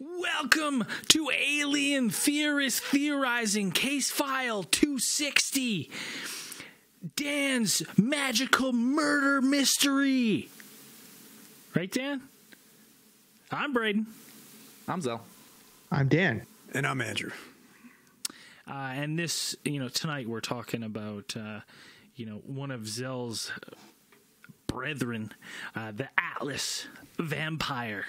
Welcome to Alien Theorists Theorizing, Casefile 260, Dan's Magical Murder Mystery. Right, Dan? I'm Braden. I'm Zell. I'm Dan. And I'm Andrew. And this, tonight we're talking about, one of Zell's brethren, the Atlas Vampire.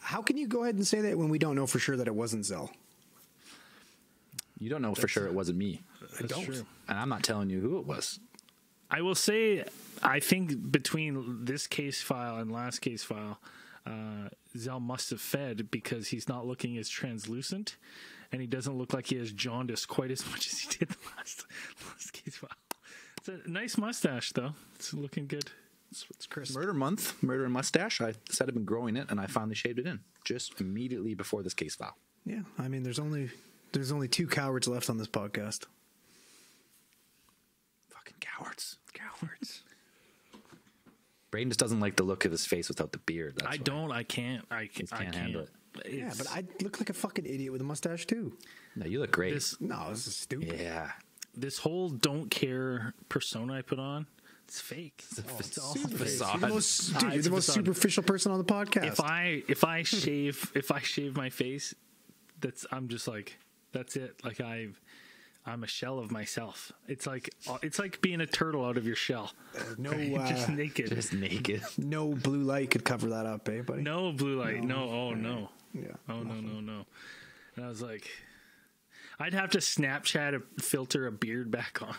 How can you go ahead and say that when we don't know for sure that it wasn't Zell? You don't know for sure it wasn't me. I don't. True. And I'm not telling you who it was. I will say, I think between this Casefile and last Casefile, Zell must have fed because he's not looking as translucent, and he doesn't look like he has jaundice quite as much as he did the last Casefile. It's a nice mustache, though. It's looking good. It's crisp. Murder month, murder and mustache. I said I've been growing it, and I finally shaved it in just immediately before this Casefile. Yeah, I mean, there's only two cowards left on this podcast. Fucking cowards, cowards. Braden just doesn't like the look of his face without the beard. That's why. I can't handle it. Yeah, but I look like a fucking idiot with a mustache too. No, you look great. This is stupid. Yeah, this whole don't care persona I put on. It's fake. It's all facade. You're the most superficial person on the podcast. If I shave my face, I'm just like, that's it. Like I'm a shell of myself. It's like being a turtle out of your shell. Just naked. Just naked. No blue light could cover that up, eh, buddy? No blue light. No. Oh no. Yeah. Oh nothing. No. And I was like, I'd have to Snapchat a filter a beard back on.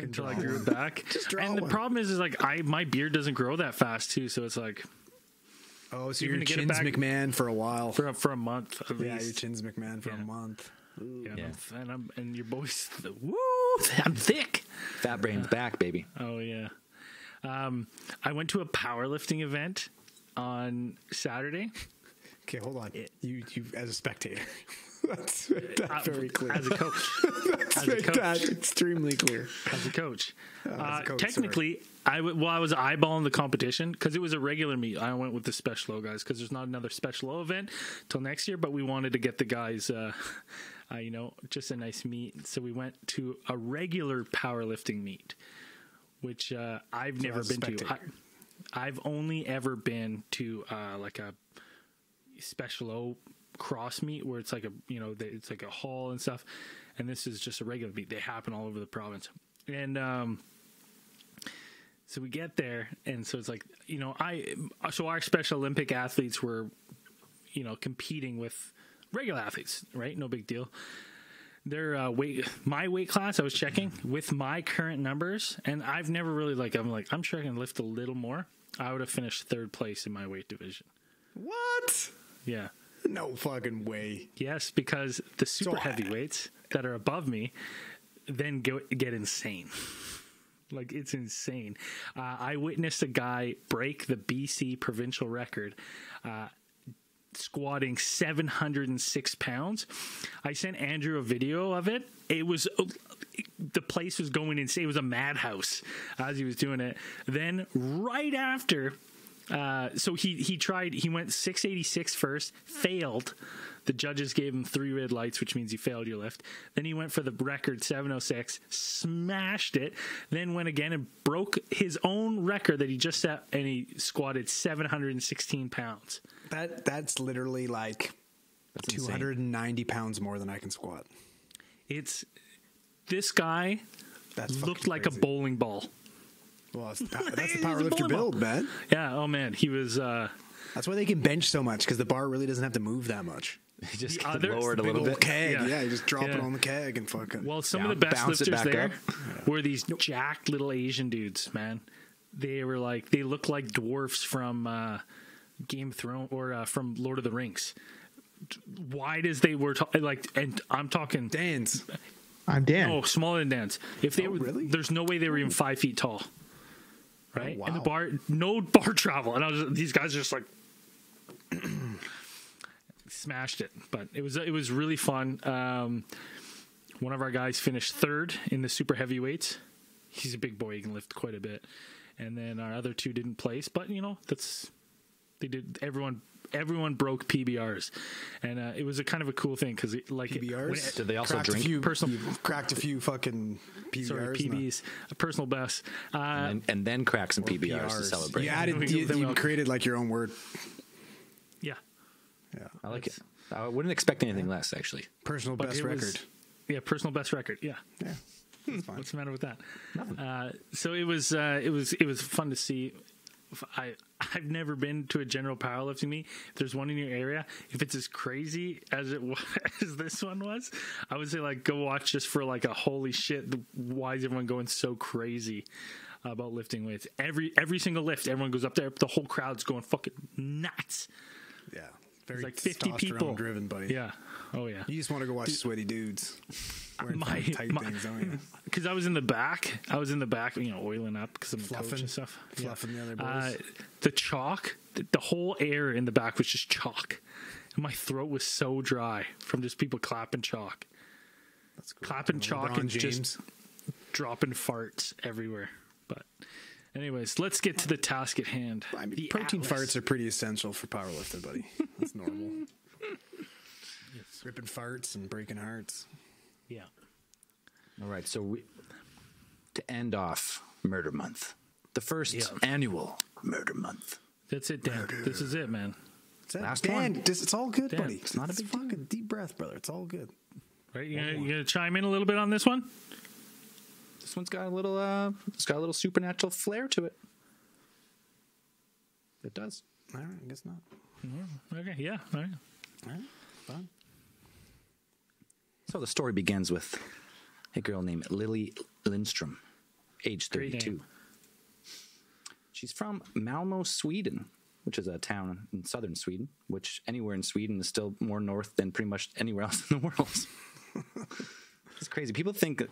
Until I grew it back. And the problem is like my beard doesn't grow that fast too, so it's like, oh, so you're gonna get it back McMahon for a while, for a month at least. Your chin's McMahon for a month. Ooh. Yeah, yeah. And your boy's woo, I'm thick. Fat brain's back, baby. Oh yeah. I went to a powerlifting event on Saturday. Okay, hold on. You as a spectator. Let's make that very clear. As a coach. Let's make that extremely clear. As a coach. Technically, I was eyeballing the competition because it was a regular meet. I went with the Special O guys because there's not another Special O event till next year, but we wanted to get the guys, just a nice meet. So we went to a regular powerlifting meet, which I've never been to. I've only ever been to like a Special O cross meet where it's like a it's like a hall and stuff, and this is just a regular meet. They happen all over the province, and so we get there, and so it's like so our Special Olympic athletes were competing with regular athletes, right? No big deal. Their my weight class, I was checking with my current numbers, and I've never really I'm sure I can lift a little more. I would have finished third place in my weight division. What? Yeah. No fucking way. Yes, because the super heavyweights that are above me then get insane. Like, it's insane. I witnessed a guy break the BC provincial record, squatting 706 pounds. I sent Andrew a video of it. It was... the place was going insane. It was a madhouse as he was doing it. Then, right after... so he went 686 first, failed. The judges gave him 3 red lights, which means you failed your lift. Then he went for the record 706, smashed it, then went again and broke his own record that he just set, and he squatted 716 pounds. That's literally like 290 pounds more than I can squat. It's this guy looked like a bowling ball. Well, that's the power lifter build, man. Yeah, oh man, he was... that's why they can bench so much, because the bar really doesn't have to move that much. He just lowered a little bit. Keg. Yeah, you just drop it on the keg and fucking... Well, some of the best lifters there were these jacked little Asian dudes, man. They were like... They looked like dwarfs from Game of Thrones, or from Lord of the Rings. Wide as they were... And I'm talking... Dan's. I'm Dan. Oh, smaller than Dan's. Really? There's no way they were even 5 feet tall. Right? Oh, wow. And the bar, no bar travel. And these guys are just like smashed it. But it was really fun. One of our guys finished third in the super heavyweights. He's a big boy. He can lift quite a bit. And then our other two didn't place. But, everyone everyone broke PBRs, and it was a kind of a cool thing because like PBRs. Did they also drink? You cracked a few fucking PBRs, sorry, PBs, no. Personal bests, and then cracked some PBRs to celebrate. You added, you created like your own word. Yeah, yeah, I like it. I wouldn't expect anything less, actually. Personal best record. Yeah, personal best record. Yeah, yeah. What's the matter with that? Nothing. So it was fun to see. I've never been to a general powerlifting meet. If there's one in your area, if it's as crazy as it was, as this one was, I would say like go watch just for like a holy shit, why is everyone going so crazy about lifting weights? Every single lift, everyone goes up there, the whole crowd's going fucking nuts. Yeah, very like 50 people driven, buddy. Yeah. Oh yeah. You just want to go watch sweaty dudes wearing tight things, don't you? Because I was in the back, you know, oiling up because I'm fluffing, coach and stuff, fluffing the other boys. The chalk, the whole air in the back was just chalk, and my throat was so dry from just people clapping chalk. That's cool. Clapping chalk LeBron and James. Just dropping farts everywhere. But anyways, let's get to the task at hand. I mean, protein Atlas. Farts are pretty essential for powerlifting, buddy. That's normal. Yes. Ripping farts and breaking hearts. Yeah. All right. So to end off Murder Month, the first annual Murder Month. That's it, Dan. Murder. This is it, man. Last one. It's all good, Dan, buddy. It's not a big fucking deep breath, brother. It's all good. Right? You gonna chime in a little bit on this one? This one's got a little supernatural flair to it. It does. All right, I guess not. Okay, yeah. All right. Fun. So the story begins with a girl named Lily Lindstrom, age 32. She's from Malmo, Sweden, which is a town in southern Sweden, which anywhere in Sweden is still more north than pretty much anywhere else in the world. It's crazy. People think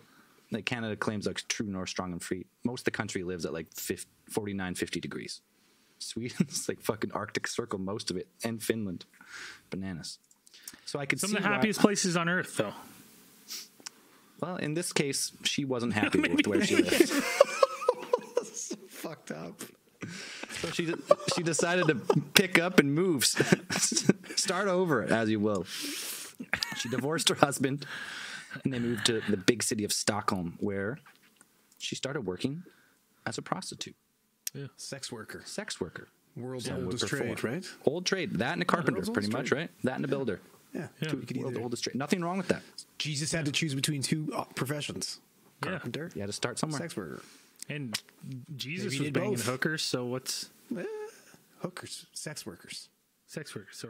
that Canada claims like true north, strong and free. Most of the country lives at like 49, 50 degrees. Sweden's like fucking Arctic Circle, most of it, and Finland. Bananas. So I could see some of the happiest places on earth, though. Well, in this case, she wasn't happy with where she lived. That's so fucked up. So she decided to pick up and move, start over, as you will. She divorced her husband, and they moved to the big city of Stockholm, where she started working as a prostitute. Yeah. Sex worker. World's oldest trade, right? Old trade. That and a carpenter, pretty much, right? That and a builder. Yeah. The oldest trade. Nothing wrong with that. Jesus had to choose between two professions. Carpenter. You had to start somewhere. Sex worker. And Jesus was banging hookers, so what's... hookers. Sex workers. Yeah.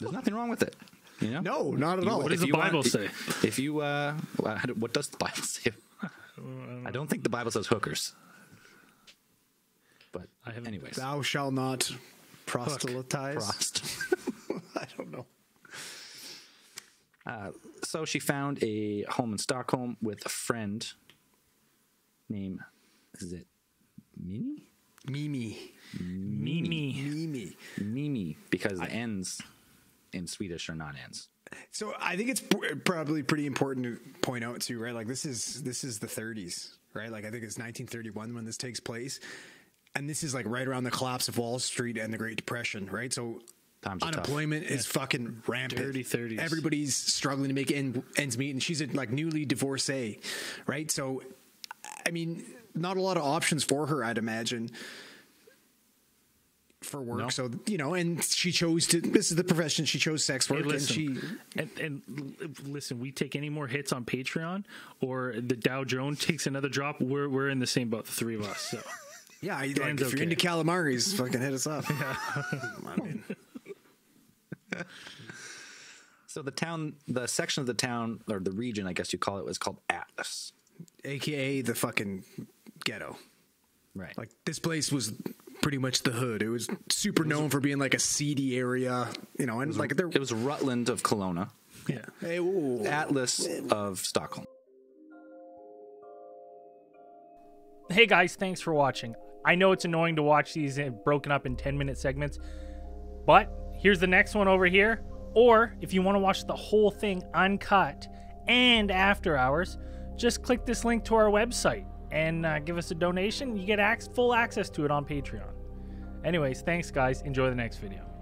There's nothing wrong with it. You know? No, not at all. What does the Bible say? If you... what does the Bible say? I don't think the Bible says hookers. But anyways, thou shall not proselytize. I don't know. So she found a home in Stockholm with a friend named, is it Mimi, because the N's in Swedish are not N's. So I think it's probably pretty important to point out too, right? Like this is the 30s, right? Like I think it's 1931 when this takes place. And this is like right around the collapse of Wall Street and the Great Depression, right? So unemployment is fucking rampant. Dirty 30s. Everybody's struggling to make ends meet, and she's a like newly divorcee, right? So, I mean, not a lot of options for her, I'd imagine, for work. No. So, you know, and she chose to. This is the profession she chose: sex work. Hey, listen, and she and listen, we take any more hits on Patreon, or the Dow Jones takes another drop. We're in the same boat, the three of us. So. Yeah, like, if you're into calamaris, fucking hit us up. Yeah. I mean. So the section of the town, or the region, I guess you call it, was called Atlas. AKA the fucking ghetto. Right. Like, this place was pretty much the hood. It was known for being, like, a seedy area, you know. And like it was Rutland of Kelowna. Yeah. Hey, Atlas of Stockholm. Hey, guys, thanks for watching. I know it's annoying to watch these broken up in 10-minute segments, but here's the next one over here. Or if you want to watch the whole thing uncut and after hours, just click this link to our website and give us a donation. You get full access to it on Patreon. Anyways, thanks, guys. Enjoy the next video.